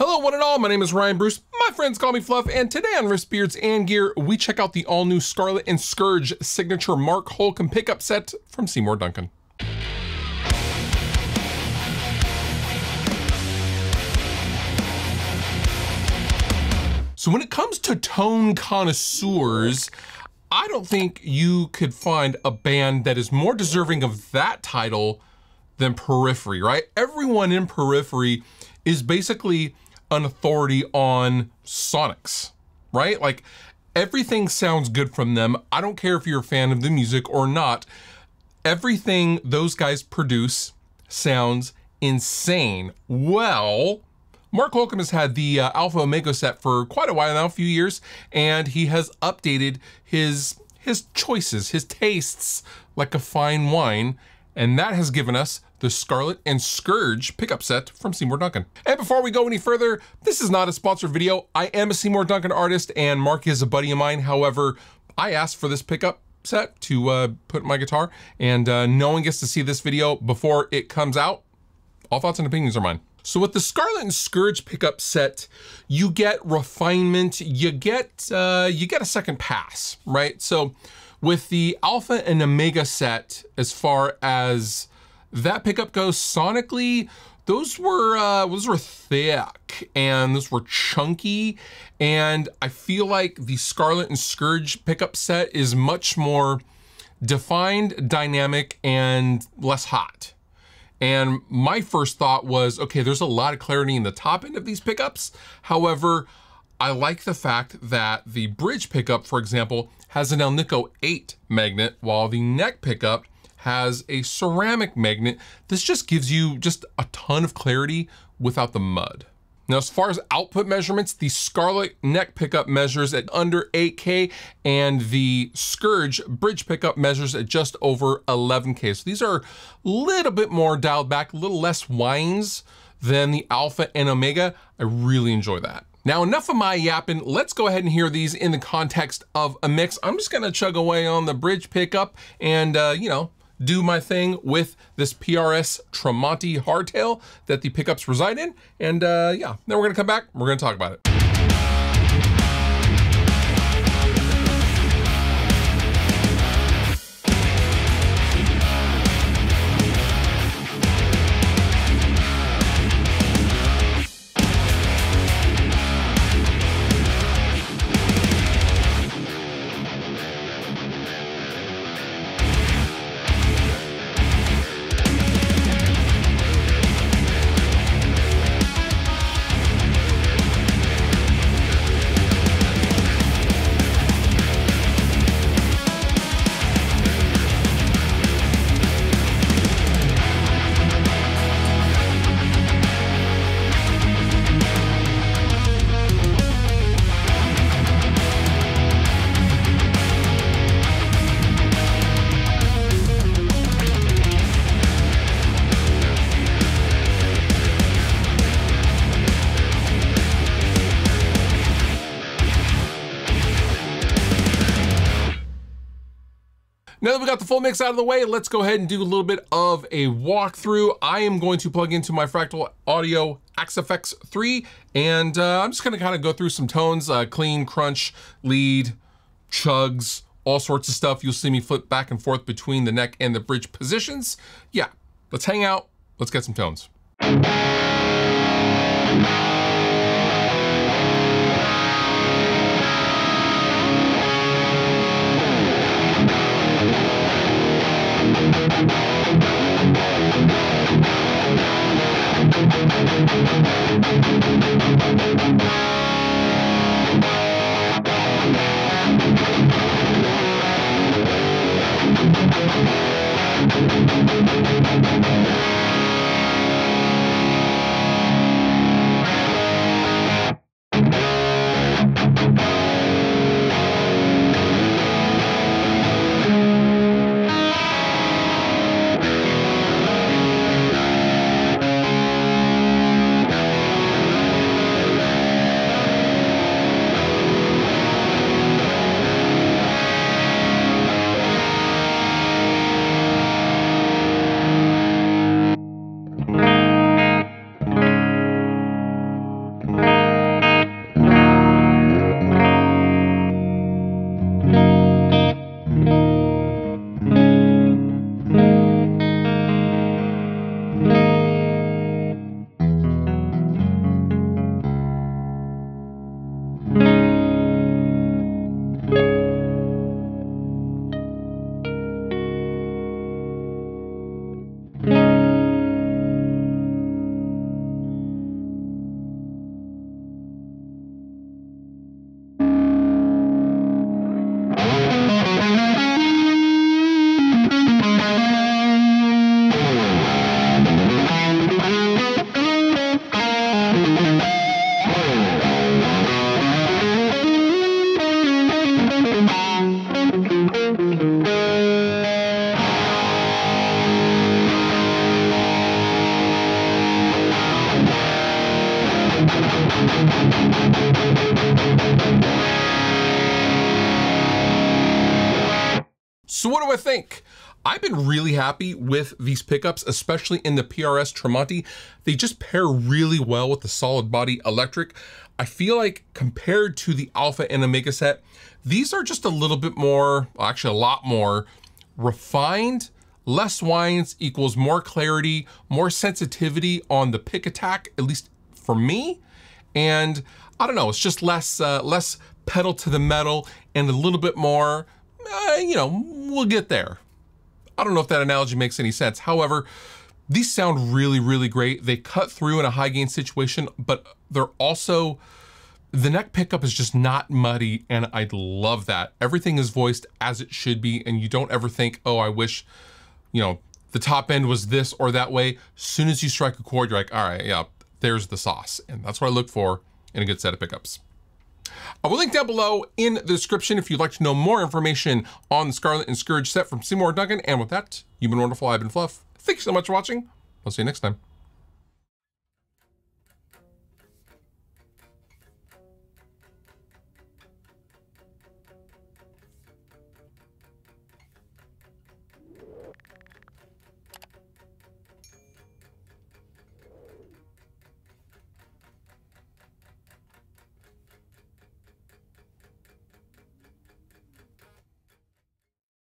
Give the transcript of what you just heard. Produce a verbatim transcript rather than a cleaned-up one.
Hello one and all, my name is Ryan Bruce, my friends call me Fluff, and today on Riffs, Beards, and Gear, we check out the all new Scarlet and Scourge signature Mark Holcomb pickup set from Seymour Duncan. So when it comes to tone connoisseurs, I don't think you could find a band that is more deserving of that title than Periphery, right? Everyone in Periphery is basically an authority on sonics, right? Like everything sounds good from them. I don't care if you're a fan of the music or not. Everything those guys produce sounds insane. Well, Mark Holcomb has had the uh, Alpha Omega set for quite a while now, a few years, and he has updated his, his choices, his tastes, like a fine wine. And that has given us the Scarlet and Scourge pickup set from Seymour Duncan. And before we go any further, this is not a sponsored video. I am a Seymour Duncan artist and Mark is a buddy of mine. However, I asked for this pickup set to uh, put in my guitar, and uh, no one gets to see this video before it comes out. All thoughts and opinions are mine. So with the Scarlet and Scourge pickup set, you get refinement, you get, uh, you get a second pass, right? So with the Alpha and Omega set, as far as that pickup goes sonically, those were uh, those were thick and those were chunky, and I feel like the Scarlet and Scourge pickup set is much more defined, dynamic, and less hot. And my first thought was, okay, there's a lot of clarity in the top end of these pickups. However, I like the fact that the bridge pickup, for example, has an Alnico eight magnet, while the neck pickup has a ceramic magnet. This just gives you just a ton of clarity without the mud. Now, as far as output measurements, the Scarlet neck pickup measures at under eight K, and the Scourge bridge pickup measures at just over eleven K. So these are a little bit more dialed back, a little less whines than the Alpha and Omega. I really enjoy that. Now, enough of my yapping. Let's go ahead and hear these in the context of a mix. I'm just gonna chug away on the bridge pickup and, uh, you know, do my thing with this P R S Tremonti hardtail that the pickups reside in. And uh, yeah, then we're gonna come back, we're gonna talk about it. Now that we got the full mix out of the way, let's go ahead and do a little bit of a walkthrough. I am going to plug into my Fractal Audio AxeFX three, and uh, I'm just gonna kind of go through some tones, uh, clean, crunch, lead, chugs, all sorts of stuff. You'll see me flip back and forth between the neck and the bridge positions. Yeah, let's hang out, let's get some tones. So what do I think? I've been really happy with these pickups, especially in the P R S Tremonti. They just pair really well with the solid body electric. I feel like compared to the Alpha and Omega set, these are just a little bit more, well, actually a lot more refined. Less winds equals more clarity, more sensitivity on the pick attack, at least for me. And I don't know, it's just less, uh, less pedal to the metal and a little bit more, uh, you know, we'll get there. I don't know if that analogy makes any sense. However, these sound really, really great. They cut through in a high gain situation, but they're also, the neck pickup is just not muddy, and I love that. Everything is voiced as it should be, and you don't ever think, oh, I wish, you know, the top end was this or that way. As soon as you strike a chord, you're like, all right, yeah, there's the sauce. And that's what I look for in a good set of pickups. I will link down below in the description if you'd like to know more information on the Scarlet and Scourge set from Seymour Duncan. And with that, you've been wonderful. I've been Fluff. Thanks so much for watching. I'll see you next time.